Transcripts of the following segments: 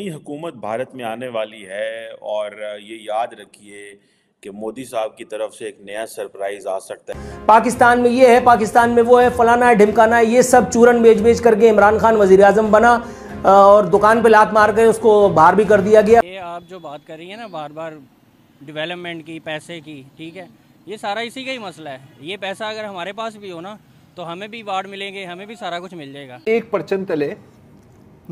नई हुकूमत भारत में आने वाली है और ये याद रखिए कि मोदी साहब की तरफ से एक नया सरप्राइज आ सकता है। पाकिस्तान में ये है, पाकिस्तान में वो है, फलाना है, ढिमकाना है, ये सब चूरन बेच करके इमरान खान वज़ीर-ए-आज़म बना और दुकान पे लात मार के उसको बाहर भी कर दिया गया। ये आप जो बात कर रही है ना बार बार डिवेलपमेंट की, पैसे की, ठीक है, ये सारा इसी का ही मसला है। ये पैसा अगर हमारे पास भी हो ना तो हमें भी बाढ़ मिलेंगे, हमें भी सारा कुछ मिल जाएगा। एक परचम तले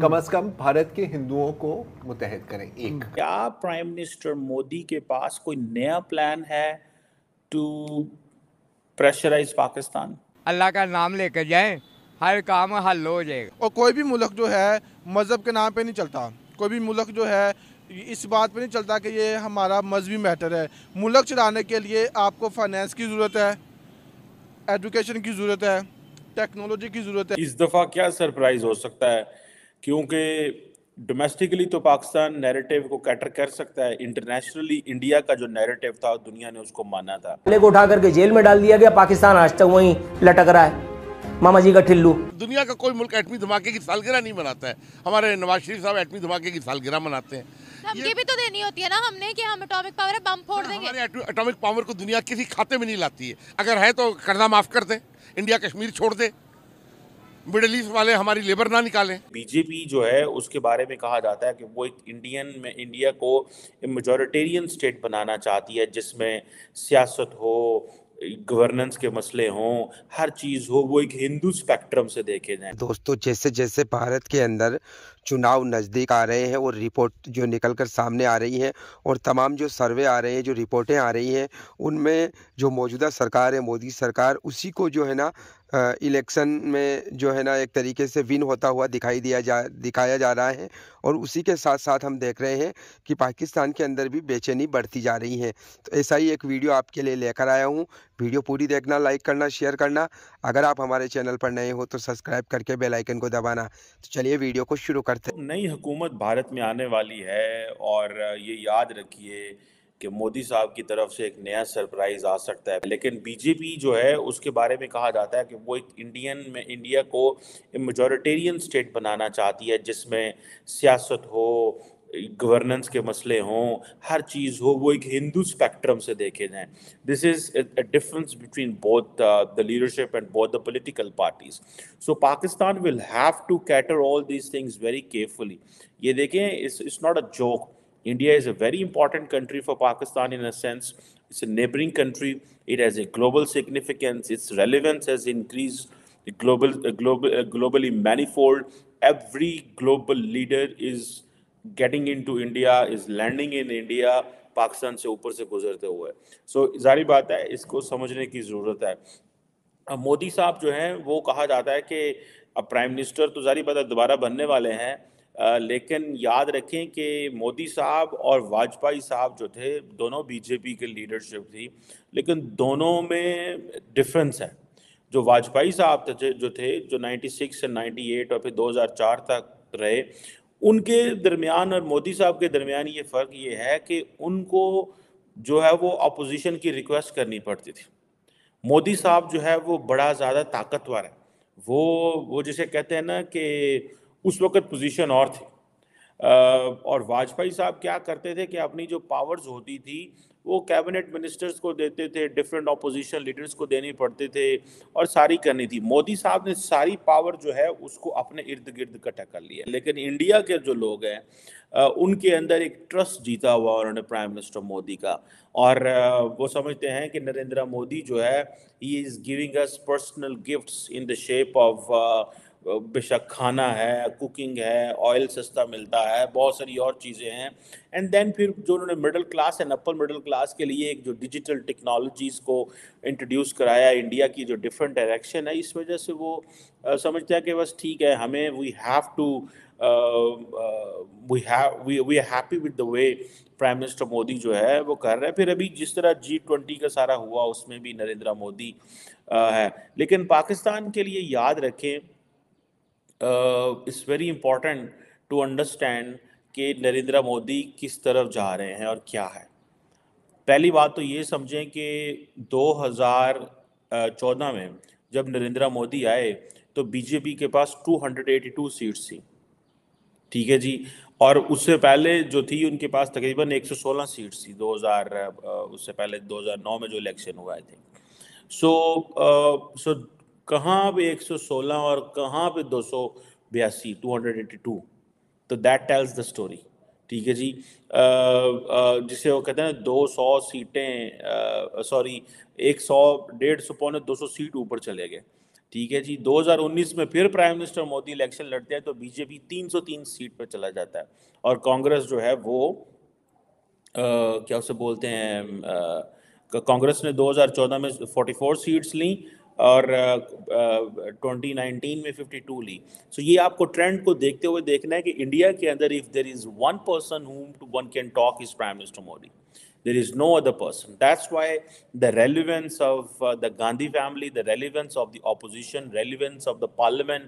कम से कम भारत के हिंदुओं को मुतहद करें। एक क्या प्राइम मिनिस्टर मोदी के पास कोई नया प्लान है टू प्रेशराइज पाकिस्तान? अल्लाह का नाम लेकर जाएं, हर काम हल हो जाएगा। और कोई भी मुल्क जो है मजहब के नाम पे नहीं चलता, कोई भी मुल्क जो है इस बात पे नहीं चलता कि ये हमारा मजहबी मैटर है। मुल्क चलाने के लिए आपको फाइनेंस की ज़रूरत है, एजुकेशन की ज़रूरत है, टेक्नोलॉजी की ज़रूरत है। इस दफ़ा क्या सरप्राइज हो सकता है, क्योंकि डोमेस्टिकली तो पाकिस्तान नैरेटिव को कैटर कर सकता है, इंटरनेशनली इंडिया का जो नैरेटिव था दुनिया ने उसको माना था। को उठा करके जेल में डाल दिया गया, पाकिस्तान आज तक वहीं लटक रहा है मामा जी का ठिल्लू। दुनिया का कोई मुल्क एटमी धमाके की सालगिरह नहीं मनाता है, हमारे नवाज शरीफ साहब एटमी धमाके की सालगिरह मनाते हैं। धमकी भी तो देनी होती है ना हमने कि हम एटॉमिक पावर है, बम फोड़ देंगे। हमारे एटॉमिक पावर को दुनिया किसी खाते में नहीं लाती है, अगर है तो कर्जा माफ कर दें, इंडिया कश्मीर छोड़ दे, मिडिल ईस्ट वाले हमारी लेबर ना निकालें। बीजेपी जो है उसके बारे में कहा जाता है कि वो एक इंडियन में इंडिया को मेजॉरिटेरियन स्टेट बनाना चाहती है, जिसमें सियासत हो, गवर्नेंस के मसले हों, हर चीज़ हो, वो एक हिंदू स्पेक्ट्रम से देखे जाए। दोस्तों, जैसे जैसे भारत के अंदर चुनाव नज़दीक आ रहे हैं और रिपोर्ट जो निकल कर सामने आ रही हैं और तमाम जो सर्वे आ रहे हैं, जो रिपोर्टें आ रही हैं, उनमें जो मौजूदा सरकार है मोदी सरकार, उसी को जो है ना इलेक्शन में जो है ना एक तरीके से विन होता हुआ दिखाया जा रहा है। और उसी के साथ साथ हम देख रहे हैं कि पाकिस्तान के अंदर भी बेचैनी बढ़ती जा रही है। तो ऐसा ही एक वीडियो आपके लिए लेकर आया हूँ। वीडियो पूरी देखना, लाइक करना, शेयर करना। अगर आप हमारे चैनल पर नए हो तो सब्सक्राइब करके बेल आइकन को दबाना। तो चलिए वीडियो को शुरू करते। नई हुकूमत भारत में आने वाली है और ये याद रखिए कि मोदी साहब की तरफ से एक नया सरप्राइज आ सकता है। लेकिन बीजेपी जो है उसके बारे में कहा जाता है कि वो एक इंडियन में इंडिया को मेजॉरिटेरियन स्टेट बनाना चाहती है, जिसमें सियासत हो, गवर्नेंस के मसले हों, हर चीज़ हो, वो एक हिंदू स्पेक्ट्रम से देखे जाएं। This is a difference between both the leadership and both the political parties. So Pakistan will have to cater all these things very carefully. ये देखें, it's not a joke. India is a very important country for Pakistan in a sense. It's a neighboring country. It has a global significance. Its relevance has increased globally manifold. Every global leader is getting into India, is landing in India. Pakistan से ऊपर से गुजरते हुए, so जारी बात है इसको समझने की ज़रूरत है। अब मोदी साहब जो हैं वो कहा जाता है कि अब प्राइम मिनिस्टर तो जारी बात है दोबारा बनने वाले हैं, लेकिन याद रखें कि मोदी साहब और वाजपेयी साहब जो थे दोनों बीजेपी के लीडरशिप थी, लेकिन दोनों में डिफरेंस है। जो वाजपेयी साहब जो 96 से 98 और फिर 2004 तक रहे, उनके दरमियान और मोदी साहब के दरमियान ये फ़र्क ये है कि उनको जो है वो अपोजिशन की रिक्वेस्ट करनी पड़ती थी। मोदी साहब जो है वो बड़ा ज़्यादा ताकतवर है, वो जिसे कहते हैं ना कि उस वक्त पोजीशन और थी। और वाजपेयी साहब क्या करते थे कि अपनी जो पावर्स होती थी वो कैबिनेट मिनिस्टर्स को देते थे, डिफरेंट ऑपोजिशन लीडर्स को देनी पड़ते थे और सारी करनी थी। मोदी साहब ने सारी पावर जो है उसको अपने इर्द गिर्द इकट्ठा कर लिया। लेकिन इंडिया के जो लोग हैं उनके अंदर एक ट्रस्ट जीता हुआ उन्होंने प्राइम मिनिस्टर मोदी का, और वो समझते हैं कि नरेंद्र मोदी जो है he is giving us personal gifts in the shape of बेशक खाना है, कुकिंग है, ऑयल सस्ता मिलता है, बहुत सारी और चीज़ें हैं। एंड देन फिर जो उन्होंने middle class and upper middle class के लिए एक जो डिजिटल टेक्नोलॉजीज़ को इंट्रोड्यूस कराया, इंडिया की जो डिफरेंट डायरेक्शन है, इस वजह से वो समझते हैं कि बस ठीक है, हमें we are happy with the way prime minister Modi जो है वो कर रहे हैं। फिर अभी जिस तरह G20 का सारा हुआ उसमें भी नरेंद्र मोदी है। लेकिन पाकिस्तान के लिए याद रखें, it's very important to understand कि नरेंद्र मोदी किस तरफ जा रहे हैं और क्या है। पहली बात तो ये समझें कि 2014 में जब नरेंद्र मोदी आए तो बीजेपी के पास 282 सीट्स थी, ठीक है जी, और उससे पहले जो थी उनके पास तकरीबन 116 सीट्स थी 2009 में जो इलेक्शन हुआ थे। सो कहाँ पे 116 और कहाँ पे 282 282, तो दैट टेल्स द स्टोरी। ठीक है जी, जिसे वो कहते हैं 200 सीटें, सॉरी 100 150 पौने 200 सीट ऊपर चले गए। ठीक है जी, 2019 में फिर प्राइम मिनिस्टर मोदी इलेक्शन लड़ते हैं तो बीजेपी 303 सीट पर चला जाता है और कांग्रेस जो है वो क्या उसे बोलते हैं, कांग्रेस ने 2014 में 44 सीट्स ली और 2019 में 52 ली। सो ये आपको ट्रेंड को देखते हुए देखना है कि इंडिया के अंदर if there is one person whom one can talk is prime minister Modi, there is no other person. That's why the relevance of the Gandhi family, the relevance of the opposition, relevance of the parliament,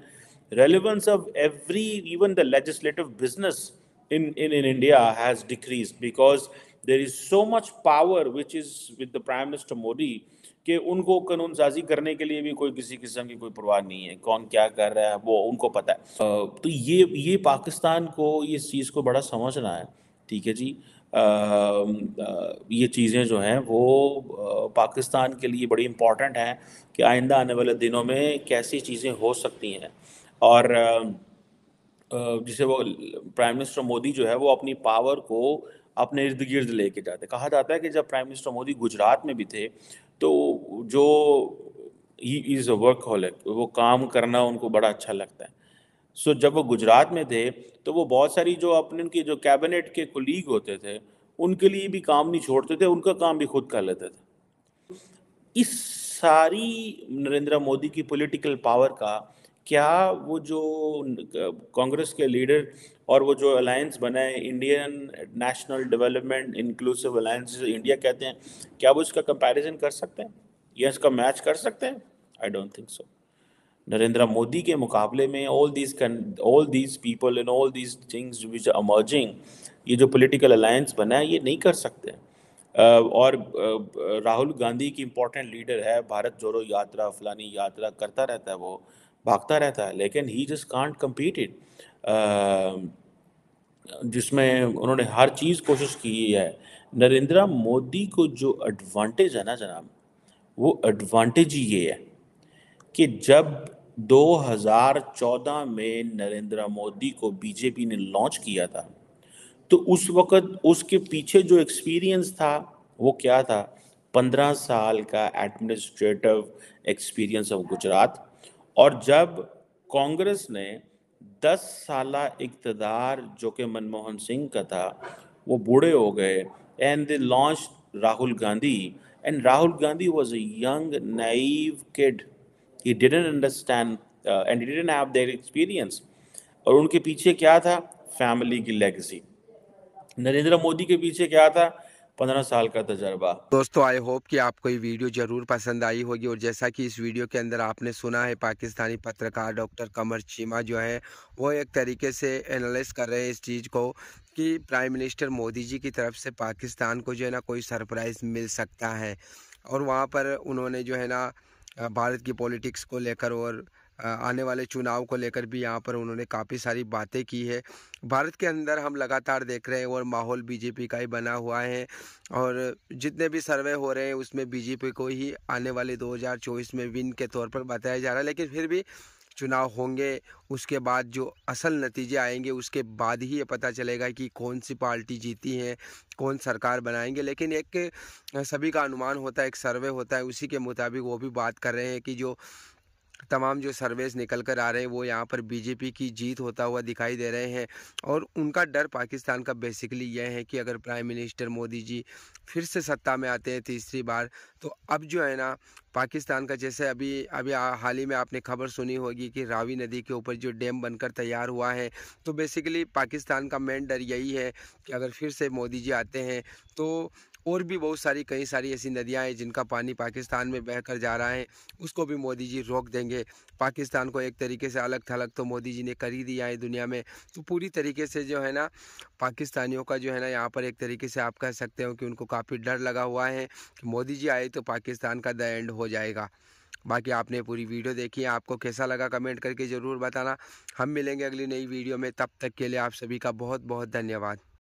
relevance of every, even the legislative business in India has decreased, because there is so much power which is with the Prime Minister Modi कि उनको कानून साजी करने के लिए भी कोई किसी किस्म की कोई परवाह नहीं है, कौन क्या कर रहा है वो उनको पता है। तो ये पाकिस्तान को इस चीज़ को बड़ा समझना है। ठीक है जी, ये चीज़ें जो हैं वो पाकिस्तान के लिए बड़ी इम्पॉर्टेंट हैं कि आइंदा आने वाले दिनों में कैसी चीज़ें हो सकती हैं। और जिसे वो प्राइम मिनिस्टर मोदी जो है वो अपनी पावर को अपने इर्द गिर्द लेके जाते। कहा जाता है कि जब प्राइम मिनिस्टर मोदी गुजरात में भी थे तो जो ही इज़ अ वर्कहोलिक, वो काम करना उनको बड़ा अच्छा लगता है। सो जब वो गुजरात में थे तो वो बहुत सारी जो अपने उनके जो कैबिनेट के कोलीग होते थे उनके लिए भी काम नहीं छोड़ते थे, उनका काम भी खुद कर लेते थे। इस सारी नरेंद्र मोदी की पॉलिटिकल पावर का क्या वो जो कांग्रेस के लीडर और वो जो अलायंस बना है Indian national development inclusive alliance जिसे इंडिया कहते हैं, क्या वो इसका कंपैरिजन कर सकते हैं या इसका मैच कर सकते हैं? I don't think so. Narendra Modi के मुकाबले में all these people and all these things which are emerging, ये जो पॉलिटिकल अलायंस बना है ये नहीं कर सकते। और राहुल गांधी की इम्पोर्टेंट लीडर है, भारत जोड़ो यात्रा फलानी यात्रा करता रहता है, वो भागता रहता है, लेकिन he just can't compete it. जिसमें उन्होंने हर चीज़ कोशिश की है। नरेंद्र मोदी को जो एडवांटेज है ना जनाब, वो एडवांटेज ये है कि जब 2014 में नरेंद्र मोदी को बीजेपी ने लॉन्च किया था तो उस वक़्त उसके पीछे जो एक्सपीरियंस था वो क्या था, 15 साल का एडमिनिस्ट्रेटिव एक्सपीरियंस ऑफ गुजरात। और जब कांग्रेस ने 10 साल इक़्तदार जो कि मनमोहन सिंह का था वो बूढ़े हो गए and they launch Rahul Gandhi, and Rahul Gandhi was a young naive kid, he didn't understand and he didn't have their experience। और उनके पीछे क्या था, फैमिली की लेगेसी। नरेंद्र मोदी के पीछे क्या था, 15 साल का तजर्बा। दोस्तों आई होप कि आपको ये वीडियो जरूर पसंद आई होगी, और जैसा कि इस वीडियो के अंदर आपने सुना है पाकिस्तानी पत्रकार डॉक्टर कमर चीमा जो है वो एक तरीके से एनालिस कर रहे हैं इस चीज़ को कि प्राइम मिनिस्टर मोदी जी की तरफ से पाकिस्तान को जो है ना कोई सरप्राइज़ मिल सकता है। और वहाँ पर उन्होंने जो है ना भारत की पॉलिटिक्स को लेकर और आने वाले चुनाव को लेकर भी यहाँ पर उन्होंने काफ़ी सारी बातें की है। भारत के अंदर हम लगातार देख रहे हैं और माहौल बीजेपी का ही बना हुआ है, और जितने भी सर्वे हो रहे हैं उसमें बीजेपी को ही आने वाले 2024 में विन के तौर पर बताया जा रहा है। लेकिन फिर भी चुनाव होंगे, उसके बाद जो असल नतीजे आएंगे उसके बाद ही ये पता चलेगा कि कौन सी पार्टी जीती है, कौन सरकार बनाएंगे। लेकिन एक सभी का अनुमान होता है, एक सर्वे होता है, उसी के मुताबिक वो भी बात कर रहे हैं कि जो तमाम जो सर्वेस निकल कर आ रहे हैं वो यहाँ पर बीजेपी की जीत होता हुआ दिखाई दे रहे हैं। और उनका डर पाकिस्तान का बेसिकली यह है कि अगर प्राइम मिनिस्टर मोदी जी फिर से सत्ता में आते हैं तीसरी बार, तो अब जो है ना पाकिस्तान का, जैसे अभी हाल ही में आपने खबर सुनी होगी कि रावी नदी के ऊपर जो डैम बनकर तैयार हुआ है, तो बेसिकली पाकिस्तान का मेन डर यही है कि अगर फिर से मोदी जी आते हैं तो और भी बहुत सारी कई सारी ऐसी नदियाँ हैं जिनका पानी पाकिस्तान में बहकर जा रहा है, उसको भी मोदी जी रोक देंगे। पाकिस्तान को एक तरीके से अलग थलग तो मोदी जी ने कर ही दिया है दुनिया में, तो पूरी तरीके से जो है ना पाकिस्तानियों का जो है ना यहाँ पर एक तरीके से आप कह सकते हो कि उनको काफ़ी डर लगा हुआ है कि मोदी जी आए तो पाकिस्तान का द एंड हो जाएगा। बाकी आपने पूरी वीडियो देखी, आपको कैसा लगा कमेंट करके ज़रूर बताना। हम मिलेंगे अगली नई वीडियो में, तब तक के लिए आप सभी का बहुत बहुत धन्यवाद।